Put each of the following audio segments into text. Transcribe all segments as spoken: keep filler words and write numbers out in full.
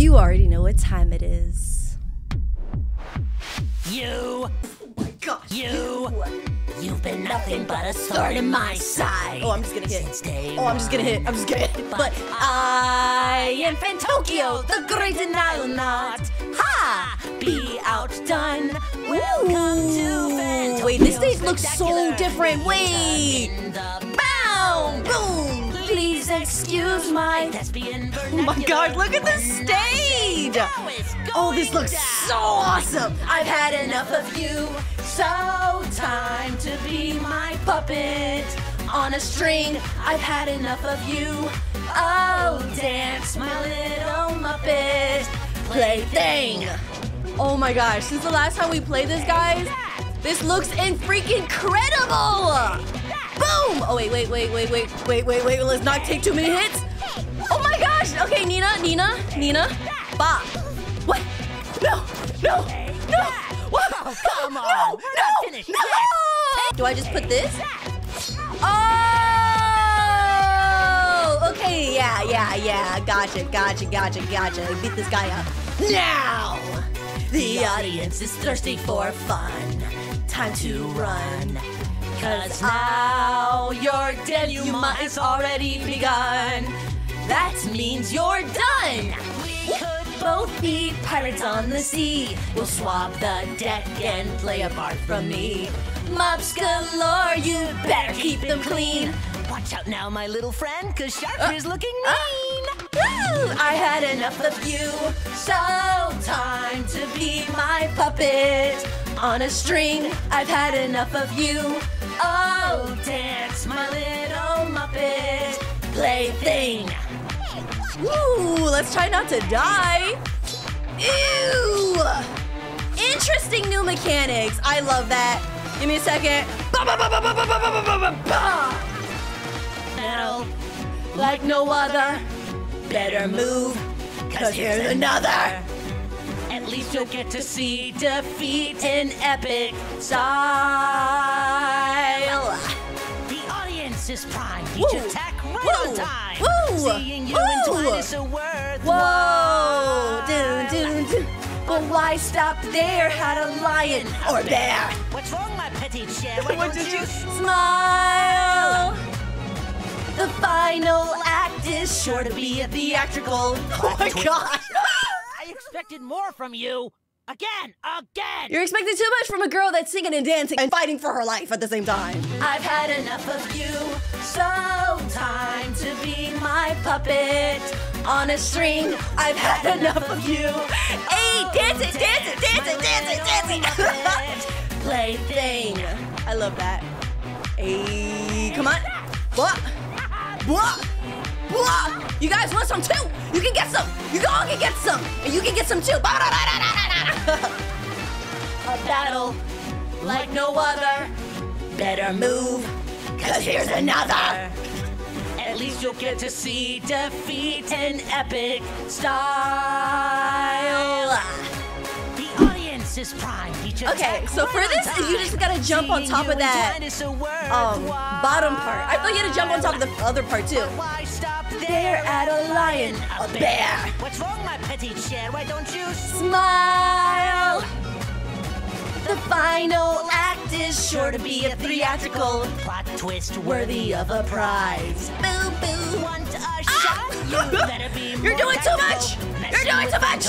You already know what time it is. You. Oh my gosh. You. You've been nothing but a sword in my side. Oh, I'm just gonna hit. Oh, I'm just gonna hit. I'm just gonna hit. But I am Fantoccio, the great and I'll not. Ha! Be outdone. Welcome to Fantoccio. Wait, this stage looks so different. Wait. Boom! Boom! Please excuse my. Oh my God! Look at this stage. Oh, this looks so awesome. I've had enough of you. So time to be my puppet on a string. I've had enough of you. Oh, dance, my little muppet plaything. Oh my gosh! Since the last time we played this, guys, this looks in freaking incredible. Boom! Oh wait, wait, wait, wait, wait, wait, wait, wait. Let's not take too many hits. Oh my gosh! Okay, Nina, Nina, Nina. Bop. What? No, no, no. What? Come on! No! No! No! Do I just put this? Oh! Okay, yeah, yeah, yeah. Gotcha, gotcha, gotcha, gotcha. Beat this guy up. Now! The audience is thirsty for fun. Time to run. Cause now your denouement is already begun. That means you're done! Both be pirates on the sea. We'll swap the deck and play apart from me. Mops galore, you better keep them clean. Watch out now, my little friend, cause Sharper uh, is looking uh, mean. Woo! I had enough of you. So time to be my puppet. On a string, I've had enough of you. Oh, dance, my little muppet plaything. Woo, let's try not to die. Ew! Interesting new mechanics. I love that. Give me a second. Battle like no other. Better move, cause here's another. At least you'll get to see defeat in epic style. The audience is primed. Each attack round time. Woo! Seeing you Woo! Is so Whoa! Dun, dun, dun. But why stop there? Had a lion or bear? What's wrong, my petty chair? Why don't you smile? The final act is sure to be a theatrical. Oh my gosh! I expected more from you. Again, again! You're expecting too much from a girl that's singing and dancing and fighting for her life at the same time. I've had enough of you, so time to be my puppet. On a string, I've had enough of you. Hey, dance it, dance it, dance it, dance it, dance it! Plaything. I love that. Hey, come on. What? What? What? You guys want some too? You can get some. You all can get some. And you can get some too. A battle like no other. Better move, cause here's another. At least you'll get to see defeat in epic style. The audience is primed. Okay, so for this, you just gotta jump on top of that um, bottom part. I thought you had to jump on top of the other part too. There at a lion, a bear. What's wrong, my petty chair? Why don't you smile? The final act is sure to be a theatrical plot twist worthy of a prize. Boo boo. Want a shot? You better be. You're doing too much. You're doing too much.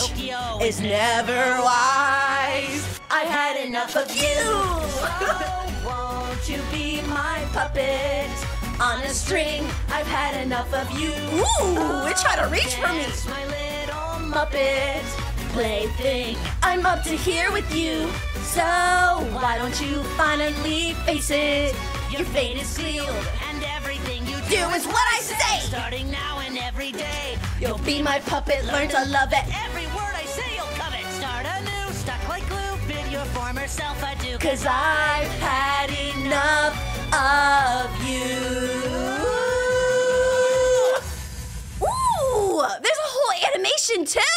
It's never wise. I had enough of you. So won't you be my puppet? On a string, I've had enough of you. Ooh, it tried to reach for me. My little muppet plaything. I'm up to here with you. So why don't you finally face it? Your fate is sealed, and everything you do is what I say. Starting now and every day, you'll be my puppet. Learn to love it. Every word I say, you'll covet. Start anew, stuck like glue. Bid your former self adieu. Cause I've had enough of you. Ooh, there's a whole animation too.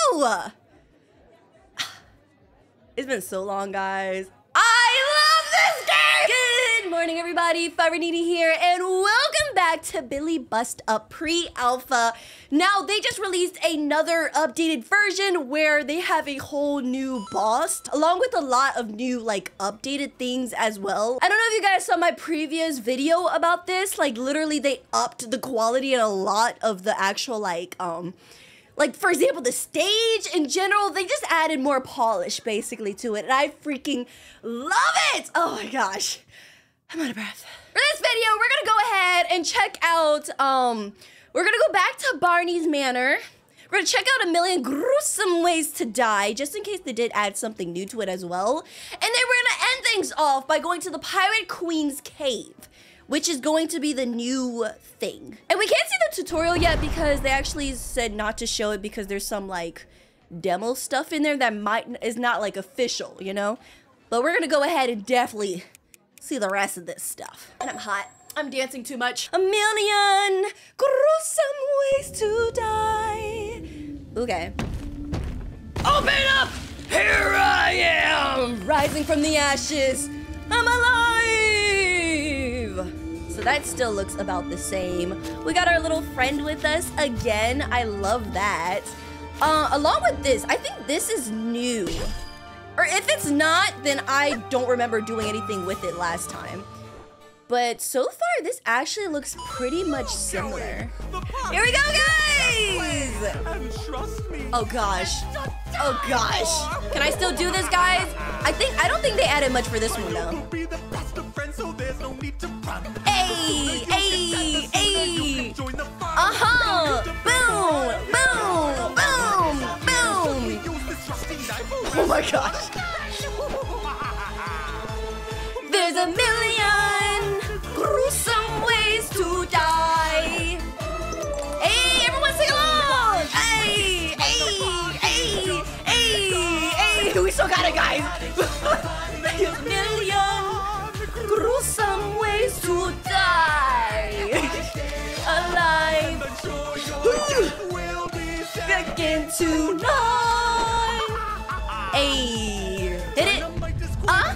It's been so long, guys. I love this game. Good Good morning, everybody. Farinini here, and welcome back to Billie Bust Up Pre-Alpha. Now, they just released another updated version where they have a whole new boss, along with a lot of new, like, updated things as well. I don't know if you guys saw my previous video about this. Like, literally, they upped the quality in a lot of the actual, like, um... like, for example, the stage in general, they just added more polish, basically, to it. And I freaking love it! Oh my gosh. I'm out of breath. For this video, we're gonna go ahead and check out, um, we're gonna go back to Barney's Manor. We're gonna check out a million gruesome ways to die, just in case they did add something new to it as well. And then we're gonna end things off by going to the Pirate Queen's Cave, which is going to be the new thing. And we can't see the tutorial yet because they actually said not to show it because there's some like demo stuff in there that might is not like official, you know? But we're gonna go ahead and definitely see the rest of this stuff. And I'm hot. I'm dancing too much. A million gruesome ways to die. Okay. Open up! Here I am! Rising from the ashes. I'm alive! So that still looks about the same. We got our little friend with us again. I love that. Uh, along with this, I think this is new. Or if it's not, then I don't remember doing anything with it last time. But so far, this actually looks pretty much similar. Here we go, guys! Oh gosh. Oh gosh. Can I still do this, guys? I think I don't think they added much for this one though. Ayy, ayy, ayy. Uh-huh. Boom, boom, boom, boom. Oh my gosh. There's a million gruesome ways to die. Ayy, everyone sing along. Ayy, ayy, ayy, ayy, ayy. We still got it, guys. There's a million gruesome ways to die. Alive. Begin to nine. Ayy. Hit it. Uh?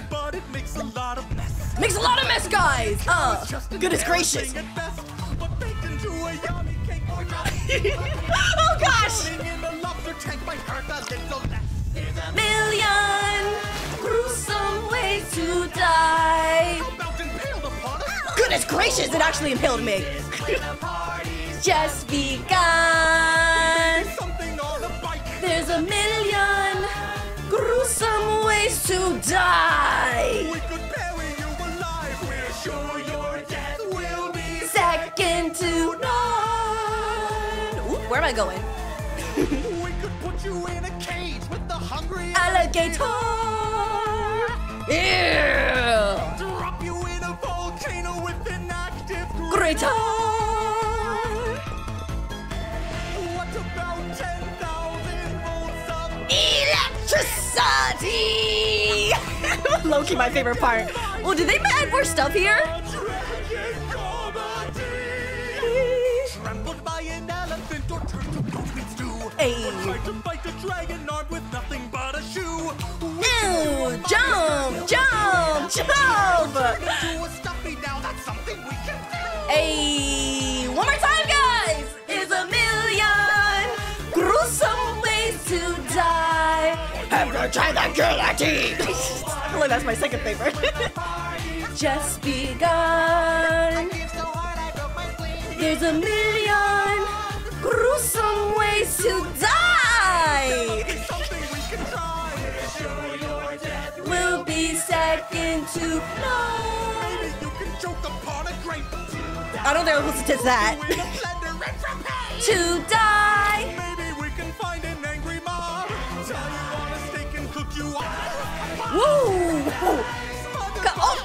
Makes a lot of mess. Makes a lot of mess, guys. Uh. Goodness gracious. Oh, gosh. Million gruesome ways to die. Goodness gracious, it actually impaled me. Just begun. There's a million gruesome ways to die. We could bury you alive. We're sure your death will be second to none. Ooh, where am I going? We could put you in a cage with the hungry alligator. Yeah. Drop you in a volcano with an active crater. What about ten thousand volts of electricity? Loki, my favorite part. Well, did they add more stuff here? Trampled by an elephant or turned to goat stew. Or tried to fight a dragon armed with nothing but a shoe. Ew, jump, jump, jump! Ayy, one more time, guys! There's a million gruesome ways to die. Have to try the guillotine! I feel like that's my second favorite. Just begun. There's a million gruesome ways to die. We'll be second to none. I don't think I'm supposed to touch that. To die. Maybe we can find an angry mob. Tell you on a steak and cook you up. Woo! Oh,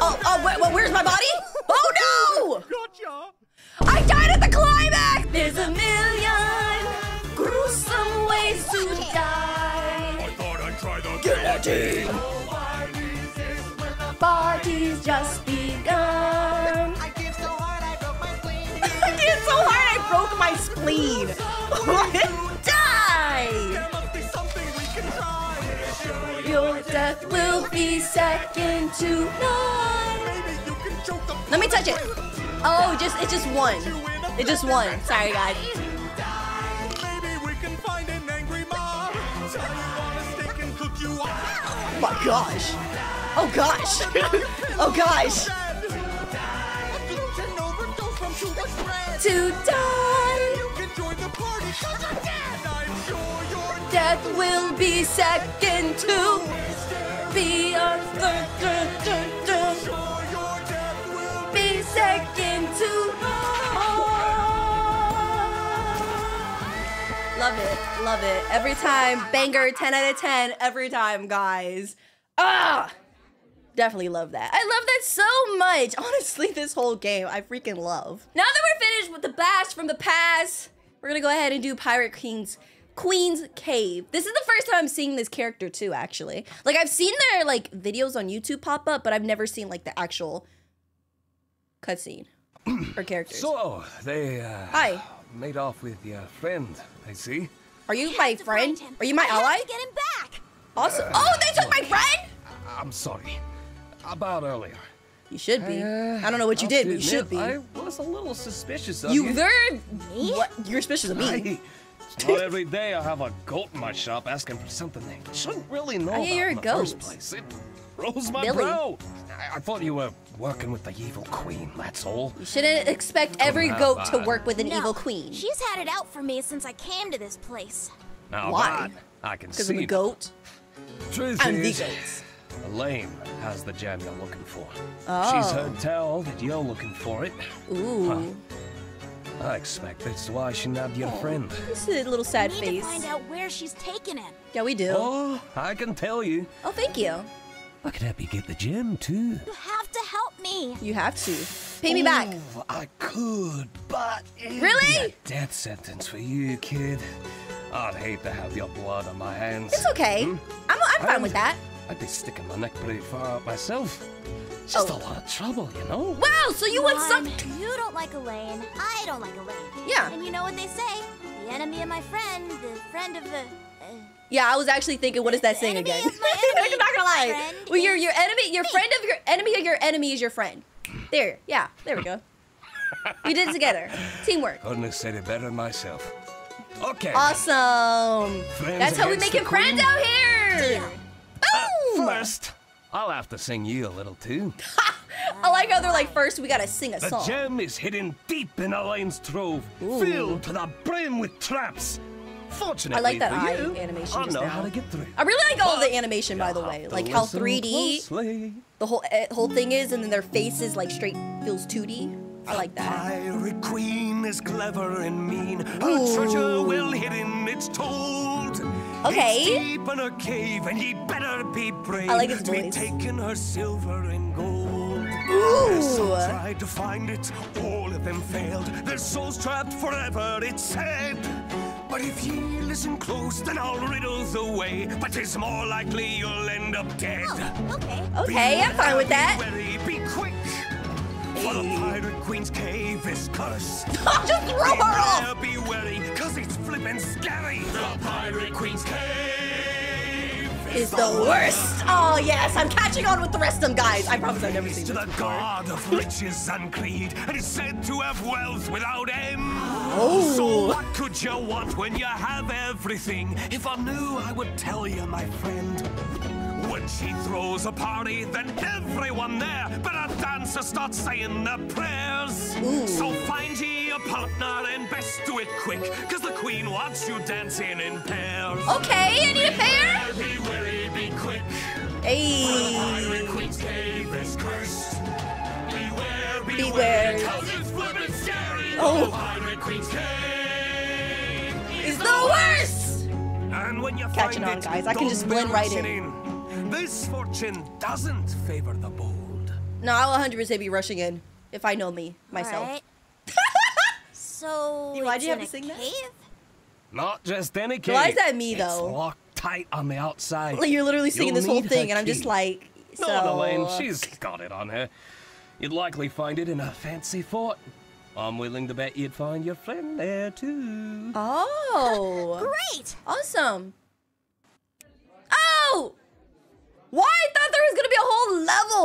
oh, oh where, where's my body? Oh no! Gotcha. I died at the climax! There's a million gruesome ways to die. I thought I'd try the guillotine. Party's just begun. I give so hard I broke my spleen. I give so hard I broke my spleen. What? Die! There must be something we can try. Your death will be second to none. Let me touch it. Oh, just it just won. It just won. Sorry, guys. Oh my gosh. Oh gosh. Oh gosh. To die. Death will be second to be our third. Second to more. Love it, love it. Every time, banger, ten out of ten, every time, guys. Ah, definitely love that. I love that so much. Honestly, this whole game, I freaking love. Now that we're finished with the blast from the past, we're gonna go ahead and do Pirate Queen's Queen's Cave. This is the first time I'm seeing this character too, actually. Like, I've seen their like videos on YouTube pop up, but I've never seen like the actual cutscene or characters. So they uh, Hi. made off with your friend, I see. Are you my friend? Are you my I ally? Get him back. Also, uh, oh, they took my friend. I'm sorry about earlier. You should be. Uh, I don't know what you did, but you should be. I was a little suspicious of you. You were? What? You're suspicious of me? It's not every day I have a goat in my shop asking for something they shouldn't really know I about you're in a the goat. First place. It rose my Billy. brow. I, I thought you were working with the evil queen, that's all. You shouldn't expect every goat to work with an no, evil queen. She's had it out for me since I came to this place. Now, why? I can see. Because I'm a goat. Truth I'm is, the goats. Elaine has the gem you're looking for. Oh. She's heard tell that you're looking for it. Ooh. Huh. I expect that's why she nabbed your oh, friend. This is a little sad we need face. To find out where she's taking it. Yeah, we do. Oh, I can tell you. Oh, thank you. I could help you get the gem too. You have to help me. You have to. Pay me Ooh, back. I could, but it'd really? Be a death sentence for you, kid. I'd hate to have your blood on my hands. It's okay. Hmm? I'm, I'm fine I'd, with that. I'd be sticking my neck pretty far out myself. It's just oh. a lot of trouble, you know? Wow, so you Mom, want something. You don't like Elaine. I don't like Elaine. Yeah. And you know what they say? The enemy of my friend, the friend of the... Uh, Yeah, I was actually thinking, what is that saying again? I'm not gonna lie. Well, your your enemy, your me. friend of your enemy of your enemy is your friend. There, yeah, there we go. We did it together. Teamwork. Couldn't have said it better myself. Okay. Awesome. Friends That's how we make friends out here. Yeah. Boom. Uh, first, I'll have to sing you a little too. I like how they're like, first we gotta sing a the song. The gem is hidden deep in Elaine's trove, Ooh. filled to the brim with traps. Fortunately I like that eye you, animation. I just know now. how to get through. I really like all of the animation, by the way, like how three D the whole uh, whole thing is, and then their faces like straight feels two D. I like that. Pirate Queen is clever and mean. Her Ooh. treasure well hidden, it's told. Okay. It's deep in her cave, and ye better be brave. I like his voice. To be taking her silver and gold. Ooh. Some tried to find it, all of them failed. Their souls trapped forever. It's sad. But if ye listen close, then I'll riddle the way. But it's more likely you'll end up dead. Oh, okay. Okay, be I'm fine with that. Wary, be quick, hey. for the Pirate Queen's cave is cursed. Just throw her off! Be wary, cause it's flippin' scary. The Pirate Queen's cave is, is the, the worst. worst. Oh, yes, I'm catching on with the rest of them, guys. I promise I've never seen this to the before. God of riches and creed, and is said to have wealth without end. Oh. So what could you want when you have everything? If I knew, I would tell you, my friend. When she throws a party, then everyone there better dance and start saying their prayers. Ooh. So find ye a partner and best do it quick, cause the queen wants you dancing in pairs. Okay, I need a pair. Be wary, be quick. Hey. For the Pirate Queen's cave is cursed. Beware, beware, beware. Cause it's flippin' scary. Oh. Queen's Cave is the worst! And when you Catching find on, it, guys. I can just blend right in. in. This fortune doesn't favor the bold. No, I'll one hundred percent be rushing in if I know me, myself. Right. So, why'd you have to sing cave? that? Not just any cave. Why is that me, though? It's locked tight on the outside. Like, you're literally singing You'll this whole thing, and key. I'm just like, so... No, Elaine, she's got it on her. You'd likely find it in a fancy fort. I'm willing to bet you'd find your friend there, too. Oh. Great. Awesome. Oh. Why? I thought there was gonna be a whole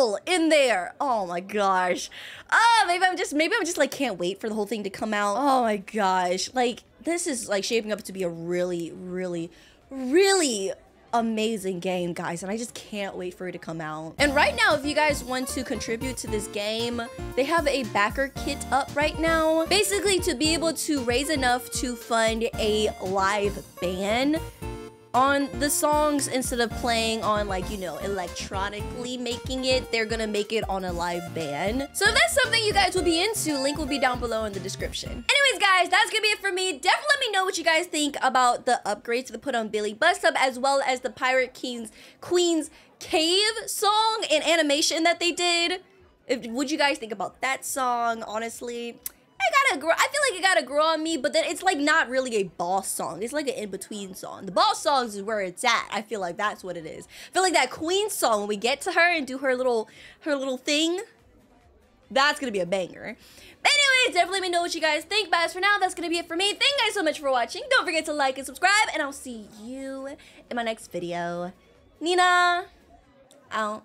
level in there. Oh my gosh. Ah, maybe I'm just, maybe I'm just like can't wait for the whole thing to come out. Oh my gosh. Like, this is like shaping up to be a really, really, really amazing game, guys, and I just can't wait for it to come out. And right now, if you guys want to contribute to this game, they have a backer kit up right now, basically to be able to raise enough to fund a live band on the songs instead of playing on, like, you know, electronically making it. They're gonna make it on a live band. So if that's something you guys will be into, link will be down below in the description. Anyways, guys, that's gonna be it for me. Definitely let me know what you guys think about the upgrades they put on Billie Bust Up, as well as the Pirate Queen's Queen's Cave song and animation that they did. If, would you guys think about that song? Honestly, I gotta grow. I feel like it gotta grow on me, but then it's like not really a boss song. It's like an in-between song. The boss songs is where it's at. I feel like that's what it is. I feel like that Queen song, when we get to her and do her little her little thing, that's gonna be a banger. But anyways, definitely let me know what you guys think. But as for now, that's gonna be it for me. Thank you guys so much for watching. Don't forget to like and subscribe, and I'll see you in my next video. Nina, out.